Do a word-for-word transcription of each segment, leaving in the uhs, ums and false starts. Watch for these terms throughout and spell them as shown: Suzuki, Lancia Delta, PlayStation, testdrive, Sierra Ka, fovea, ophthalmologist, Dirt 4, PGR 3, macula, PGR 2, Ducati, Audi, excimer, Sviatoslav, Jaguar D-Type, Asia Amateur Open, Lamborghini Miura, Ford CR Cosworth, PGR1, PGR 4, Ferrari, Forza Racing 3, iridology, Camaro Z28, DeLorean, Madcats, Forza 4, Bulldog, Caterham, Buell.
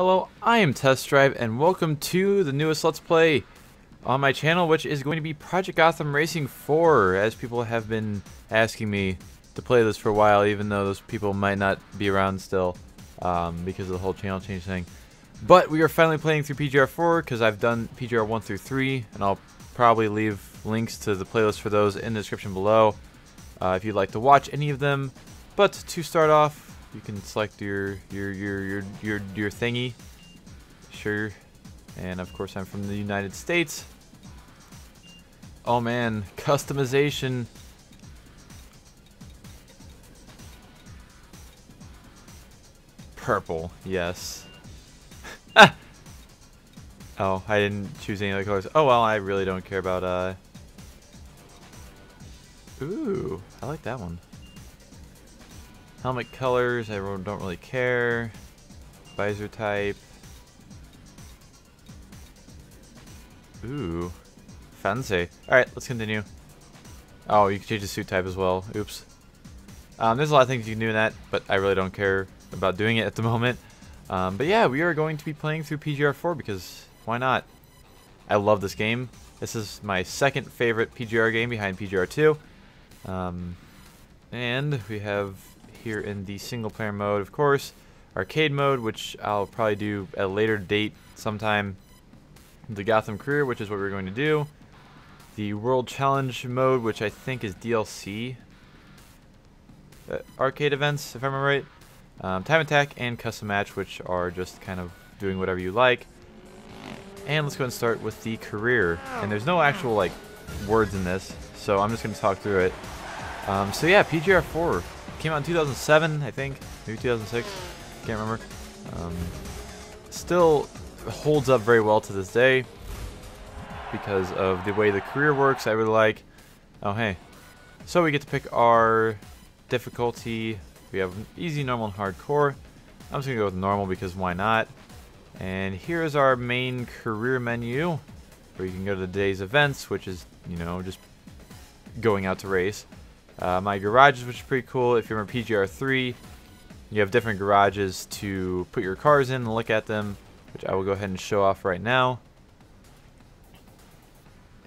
Hello, I am Test Drive, and welcome to the newest Let's Play on my channel, which is going to be Project Gotham Racing four, as people have been asking me to play this for a while, even though those people might not be around still um, because of the whole channel change thing. But we are finally playing through P G R four, because I've done P G R one through three, and I'll probably leave links to the playlist for those in the description below uh, if you'd like to watch any of them. But to start off, you can select your your your your your your thingy, sure. And of course, I'm from the United States. Oh man, customization. Purple, yes. Oh, I didn't choose any other colors. Oh well, I really don't care about. Uh... Ooh, I like that one. Helmet colors, I don't really care. Visor type. Ooh, fancy. Alright, let's continue. Oh, you can change the suit type as well. Oops. Um, there's a lot of things you can do in that, but I really don't care about doing it at the moment. Um, but yeah, we are going to be playing through P G R four because why not? I love this game. This is my second favorite P G R game behind P G R two. Um, and we have... here in the single player mode, of course, arcade mode, which I'll probably do at a later date sometime, the Gotham Career, which is what we're going to do, the World Challenge mode, which I think is D L C uh, arcade events, if I remember right, um, Time Attack, and Custom Match, which are just kind of doing whatever you like. And let's go and start with the Career, and there's no actual like words in this, so I'm just going to talk through it. Um, so yeah, P G R four. Came out in two thousand seven, I think, maybe two thousand six, can't remember. Um, still holds up very well to this day because of the way the career works. I really like. Oh hey, so we get to pick our difficulty. We have easy, normal, and hardcore. I'm just gonna go with normal because why not? And here is our main career menu, where you can go to the day's events, which is, you know, just going out to race. Uh, my garages, which is pretty cool. If you're in P G R three, you have different garages to put your cars in and look at them, which I will go ahead and show off right now.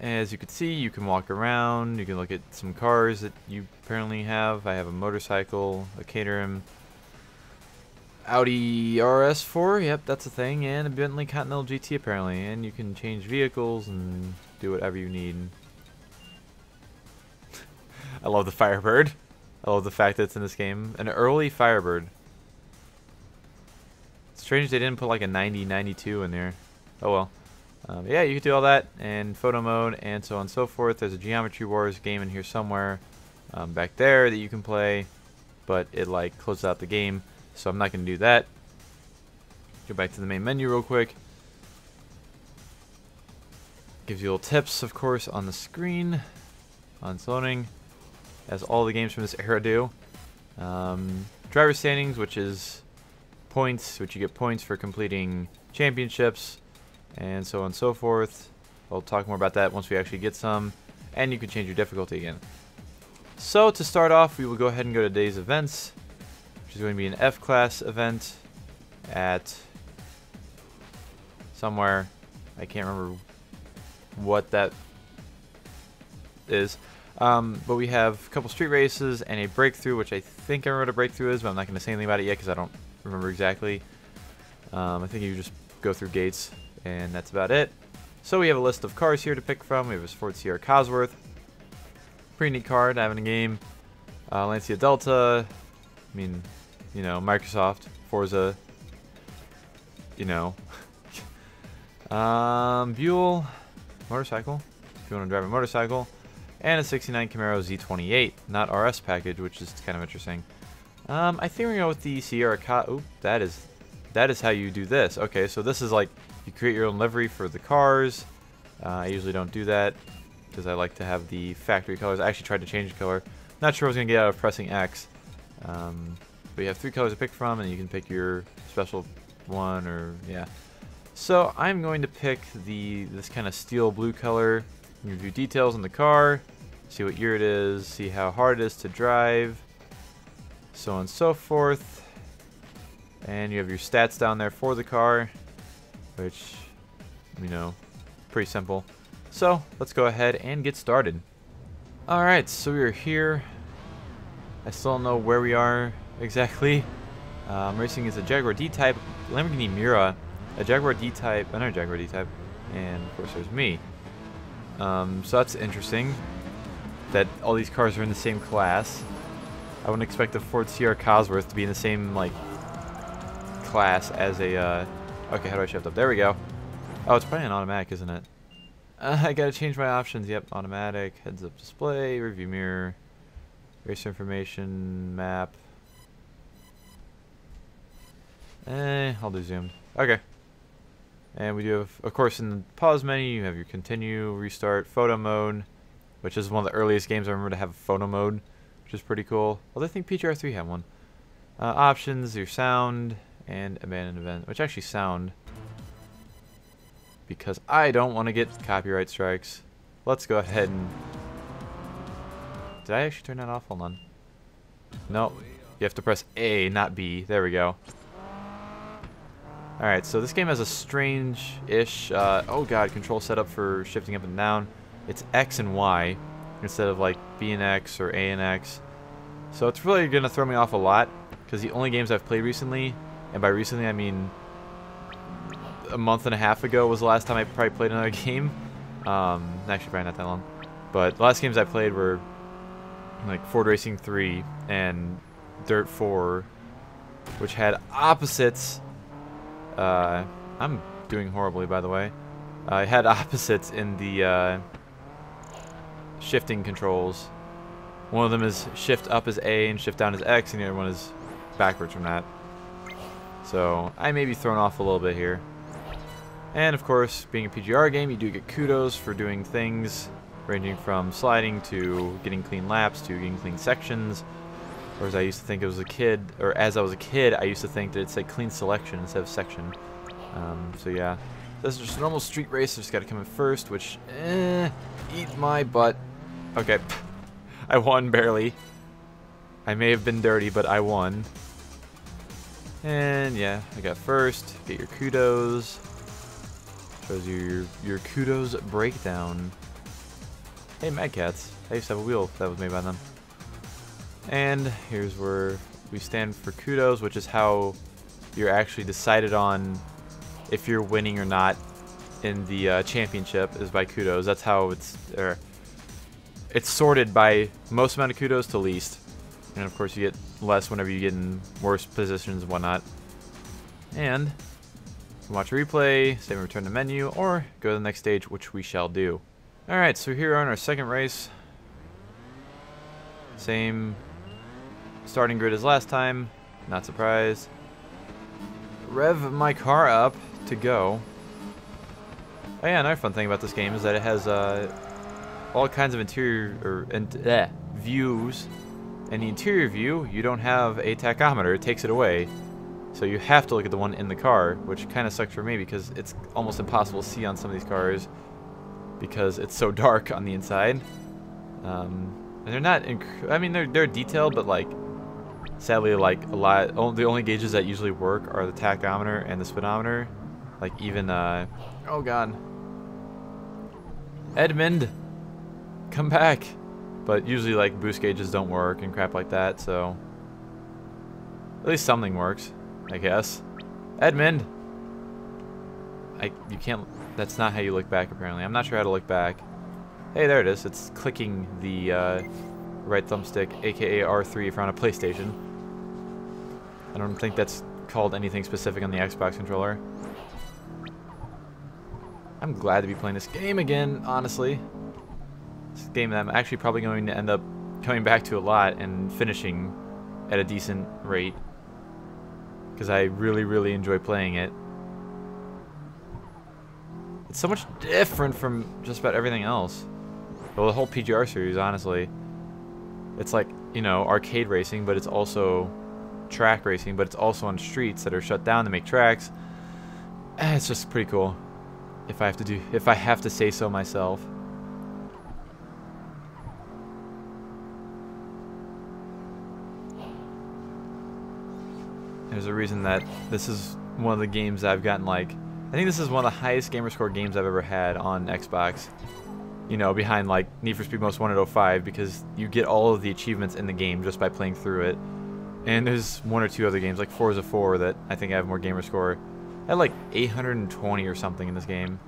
As you can see, you can walk around, you can look at some cars that you apparently have. I have a motorcycle, a Caterham, Audi R S four, yep, that's a thing, and a Bentley Continental G T apparently. And you can change vehicles and do whatever you need. I love the Firebird. I love the fact that it's in this game. An early Firebird. It's strange they didn't put like a ninety, ninety-two in there. Oh well. Um, yeah, you can do all that, and photo mode, and so on and so forth. There's a Geometry Wars game in here somewhere, um, back there that you can play, but it like closes out the game, so I'm not going to do that. Go back to the main menu real quick. Gives you little tips, of course, on the screen, on loading, as all the games from this era do. Um, driver standings, which is points, which you get points for completing championships, and so on and so forth. I'll talk more about that once we actually get some, and you can change your difficulty again. So to start off, we will go ahead and go to today's events, which is going to be an F-Class event at somewhere. I can't remember what that is. Um, but we have a couple street races and a breakthrough, which I think I remember what a breakthrough is, but I'm not going to say anything about it yet because I don't remember exactly. Um, I think you just go through gates, and that's about it. So we have a list of cars here to pick from. We have a Ford C R Cosworth. Pretty neat car to have in a game. Uh, Lancia Delta. I mean, you know, Microsoft. Forza. You know. um, Buell. Motorcycle. If you want to drive a motorcycle. And a sixty-nine Camaro Z twenty-eight, not R S package, which is kind of interesting. Um, I think we're going to go with the Sierra Ka. Oop, that is, that is how you do this. Okay, so this is like, you create your own livery for the cars. Uh, I usually don't do that, because I like to have the factory colors. I actually tried to change the color. Not sure what I was going to get out of pressing X. Um, but you have three colors to pick from, and you can pick your special one, or, yeah. So I'm going to pick the this kind of steel blue color. You can view details on the car. See what year it is, see how hard it is to drive, so on and so forth. And you have your stats down there for the car, which, you know, pretty simple. So let's go ahead and get started. Alright, so we're here. I still don't know where we are exactly. Um, racing is a Jaguar D-Type, Lamborghini Miura, a Jaguar D-Type, another Jaguar D-Type, and of course there's me. Um, so that's interesting that all these cars are in the same class. I wouldn't expect a Ford C R Cosworth to be in the same, like, class as a, uh, okay, how do I shift up? There we go. Oh, it's probably an automatic, isn't it? Uh, I gotta change my options. Yep, automatic, heads-up display, review mirror, race information, map. Eh, I'll do zoomed. Okay. And we do have, of course, in the pause menu, you have your continue, restart, photo mode, which is one of the earliest games I remember to have a photo mode, which is pretty cool. Although I think P G R three had one. Uh, options, your sound, and abandoned event, which actually sound, because I don't want to get copyright strikes. Let's go ahead and... Did I actually turn that off? Hold on. No, you have to press A, not B. There we go. Alright, so this game has a strange-ish, uh, oh god, control setup for shifting up and down. It's X and Y instead of like B and X or A and X. So it's really going to throw me off a lot, because the only games I've played recently, and by recently I mean a month and a half ago was the last time I probably played another game. Um, actually, probably not that long. But the last games I played were like Forza Racing three and Dirt four, which had opposites. Uh, I'm doing horribly, by the way. Uh, I had opposites in the uh, shifting controls. One of them is shift up is A and shift down is X, and the other one is backwards from that. So I may be thrown off a little bit here. And of course, being a P G R game, you do get kudos for doing things ranging from sliding to getting clean laps to getting clean sections. Or as I used to think it was a kid, or as I was a kid, I used to think that it said clean selection instead of section. Um, so yeah, this is just a normal street race. I just got to come in first, which eh, eat my butt. Okay, I won barely. I may have been dirty, but I won. And yeah, I got first. Get your kudos. Shows you your, your kudos breakdown. Hey, Madcats. I used to have a wheel that was made by them. And here's where we stand for kudos, which is how you're actually decided on if you're winning or not in the uh, championship is by kudos. That's how it's, or it's sorted by most amount of kudos to least. And of course you get less whenever you get in worse positions and whatnot. And watch a replay, save and return to menu, or go to the next stage, which we shall do. Alright, so here we are in our second race. Same starting grid as last time, not surprised. Rev my car up to go. Oh yeah, another fun thing about this game is that it has uh, all kinds of interior or in bleh, views. In the interior view, you don't have a tachometer, it takes it away. So you have to look at the one in the car, which kind of sucks for me because it's almost impossible to see on some of these cars because it's so dark on the inside. Um, and they're not, inc I mean, they're, they're detailed, but like, sadly, like a lot, on the only gauges that usually work are the tachometer and the speedometer. Like even, uh, oh god. Edmund, come back. But usually like boost gauges don't work and crap like that, so. At least something works, I guess. Edmund! I, you can't, that's not how you look back apparently. I'm not sure how to look back. Hey, there it is. It's clicking the uh, right thumbstick, aka R three if you're on a PlayStation. I don't think that's called anything specific on the Xbox controller. I'm glad to be playing this game again, honestly. It's a game that I'm actually probably going to end up coming back to a lot and finishing at a decent rate, because I really, really enjoy playing it. It's so much different from just about everything else. Well, the whole P G R series, honestly. It's like, you know, arcade racing, but it's also track racing, but it's also on streets that are shut down to make tracks. Eh, it's just pretty cool. If I have to do, if I have to say so myself. There's a reason that this is one of the games I've gotten, like, I think this is one of the highest gamer score games I've ever had on Xbox. You know, behind like Need for Speed Most Wanted oh five, because you get all of the achievements in the game just by playing through it. And there's one or two other games like Forza four that I think I have more gamer score. I had like eight hundred twenty or something in this game.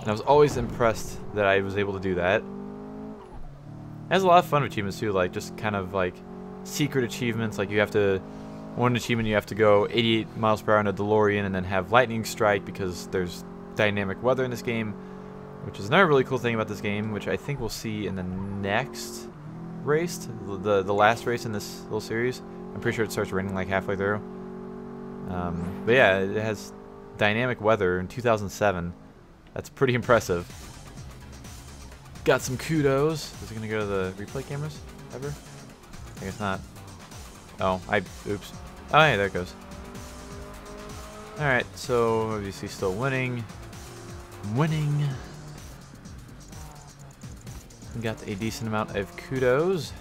And I was always impressed that I was able to do that. It has a lot of fun achievements too, like just kind of like secret achievements. Like you have to, one achievement you have to go eighty-eight miles per hour in a DeLorean and then have lightning strike because there's dynamic weather in this game. Which is another really cool thing about this game, which I think we'll see in the next race, the the last race in this little series. I'm pretty sure it starts raining like halfway through. Um, but yeah, it has dynamic weather in two thousand seven. That's pretty impressive. Got some kudos. Is it gonna go to the replay cameras ever? I guess not. Oh, I oops. Oh yeah, there it goes. All right, so obviously still winning, winning. Got a decent amount of kudos.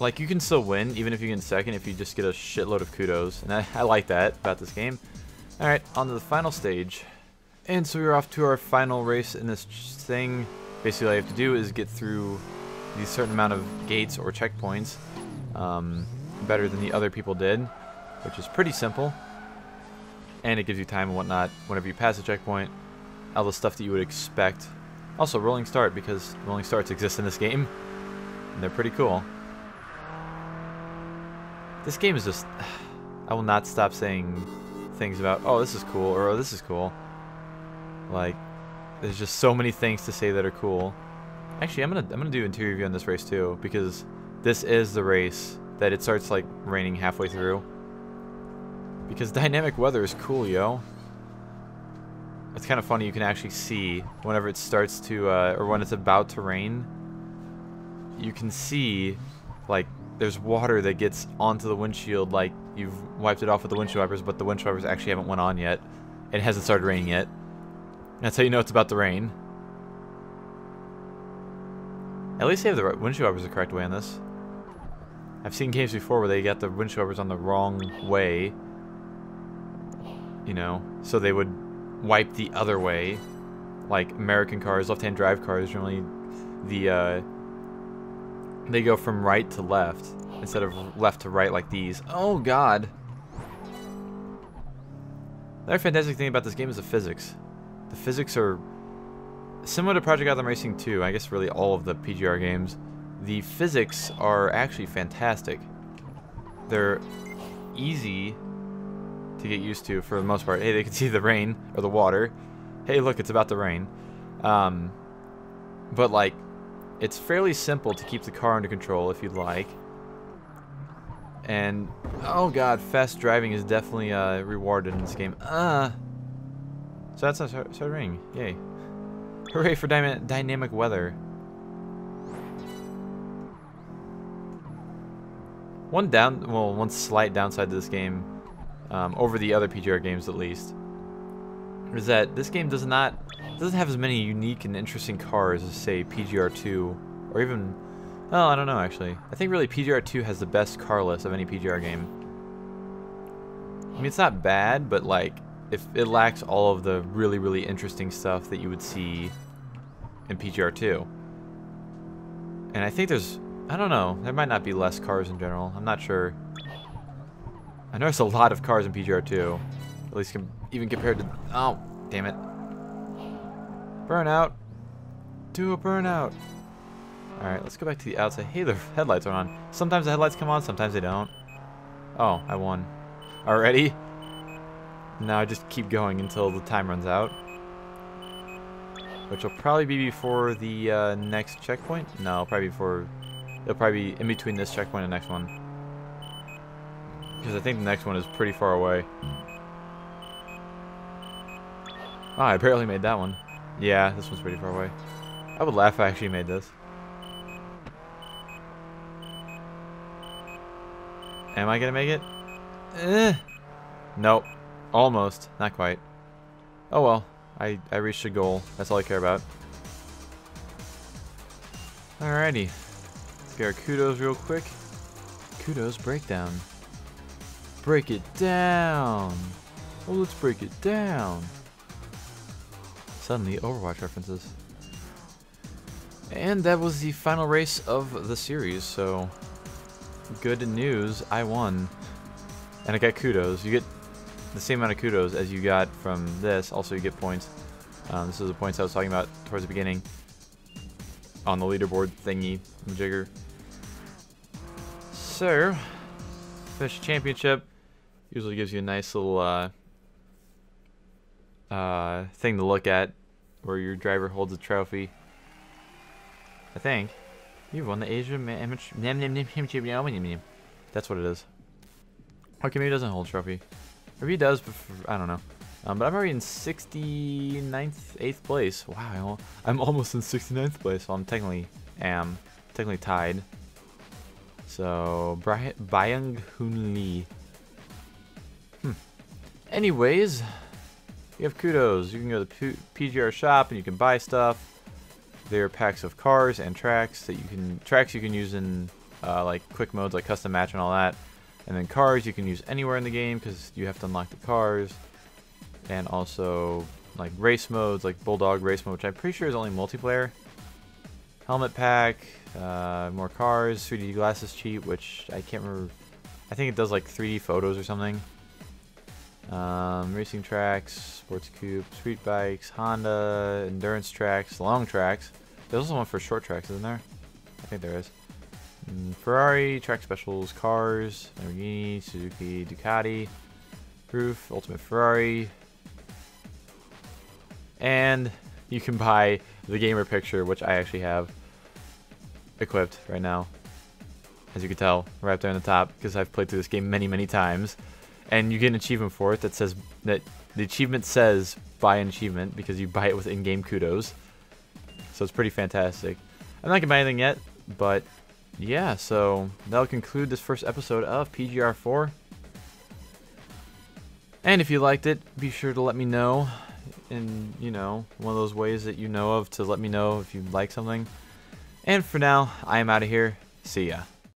Like, you can still win, even if you get second, if you just get a shitload of kudos. And I, I like that about this game. Alright, on to the final stage. And so we're off to our final race in this thing. Basically, all you have to do is get through these certain amount of gates or checkpoints um, better than the other people did, which is pretty simple. And it gives you time and whatnot whenever you pass a checkpoint. All the stuff that you would expect. Also, rolling start, because rolling starts exist in this game, and they're pretty cool. This game is just... I will not stop saying things about, oh, this is cool, or oh, this is cool. Like, there's just so many things to say that are cool. Actually, I'm gonna, I'm gonna do interior review on this race, too, because this is the race that it starts, like, raining halfway through. Because dynamic weather is cool, yo. It's kind of funny, you can actually see whenever it starts to, uh, or when it's about to rain, you can see, like, there's water that gets onto the windshield, like, you've wiped it off with the windshield wipers, but the windshield wipers actually haven't went on yet. It hasn't started raining yet. That's how you know it's about to rain. At least they have the windshield wipers the correct way on this. I've seen games before where they got the windshield wipers on the wrong way, you know, so they would... wipe the other way. Like American cars, left-hand drive cars, generally the uh, they go from right to left instead of left to right like these. Oh god. Another fantastic thing about this game is the physics. The physics are similar to Project Gotham Racing two, I guess really all of the P G R games. The physics are actually fantastic. They're easy to get used to for the most part. Hey, they can see the rain or the water. Hey, look, it's about to rain. Um, but like, it's fairly simple to keep the car under control if you'd like. And oh god, fast driving is definitely uh, rewarded in this game. Ah, uh, so that's not started raining. Yay! Hooray for dyna dynamic weather. One down, well, one slight downside to this game. Um, over the other P G R games at least, is that this game does not doesn't have as many unique and interesting cars as, say, P G R two, or even, oh, I don't know, actually. I think really P G R two has the best car list of any P G R game. I mean, it's not bad, but like, if it lacks all of the really, really interesting stuff that you would see in P G R two. And I think there's, I don't know, there might not be less cars in general, I'm not sure. I noticed a lot of cars in P G R two, at least com even compared to... Oh, damn it. Burnout. Do a burnout. Alright, let's go back to the outside. Hey, the headlights are on. Sometimes the headlights come on, sometimes they don't. Oh, I won. Already? Now I just keep going until the time runs out. Which will probably be before the uh, next checkpoint. No, probably before... It'll probably be in between this checkpoint and the next one. Because I think the next one is pretty far away. Oh, I barely made that one. Yeah, this one's pretty far away. I would laugh if I actually made this. Am I gonna make it? Eh. Nope. Almost. Not quite. Oh well. I, I reached a goal. That's all I care about. Alrighty. Let's get our kudos real quick. Kudos breakdown. Break it down. Oh, let's break it down. Suddenly, Overwatch references. And that was the final race of the series, so good news, I won. And I got kudos. You get the same amount of kudos as you got from this. Also, you get points. Um, this is the points I was talking about towards the beginning on the leaderboard thingy, jigger. So, finish championship. Usually gives you a nice little uh, uh, thing to look at where your driver holds a trophy. I think you've won the Asia Amateur. That's what it is. Okay, maybe he doesn't hold trophy. Or he does, but I don't know. Um, but I'm already in sixty-ninth, eighth place. Wow, I'm almost in sixty-ninth place. Well, I'm technically am technically tied. So Byung-Hoon Lee. Hmm. Anyways, you have kudos. You can go to the P G R shop and you can buy stuff. There are packs of cars and tracks that you can tracks you can use in uh, like quick modes like custom match and all that, and then cars you can use anywhere in the game because you have to unlock the cars, and also like race modes like Bulldog race mode, which I'm pretty sure is only multiplayer. Helmet pack, uh, more cars, three D glasses cheat, which I can't remember. I think it does like three D photos or something. Um, racing tracks, sports coupe, street bikes, Honda, endurance tracks, long tracks. There's also one for short tracks, isn't there? I think there is. Mm, Ferrari, track specials, cars, Lamborghini, Suzuki, Ducati, Roof, Ultimate Ferrari. And you can buy the gamer picture, which I actually have equipped right now. As you can tell, right there on the top, because I've played through this game many, many times. And you get an achievement for it that says that the achievement says buy an achievement because you buy it with in-game kudos. So it's pretty fantastic. I'm not gonna buy anything yet, but yeah, so that'll conclude this first episode of P G R four. And if you liked it, be sure to let me know in, you know, one of those ways that you know of to let me know if you like something. And for now, I am out of here. See ya.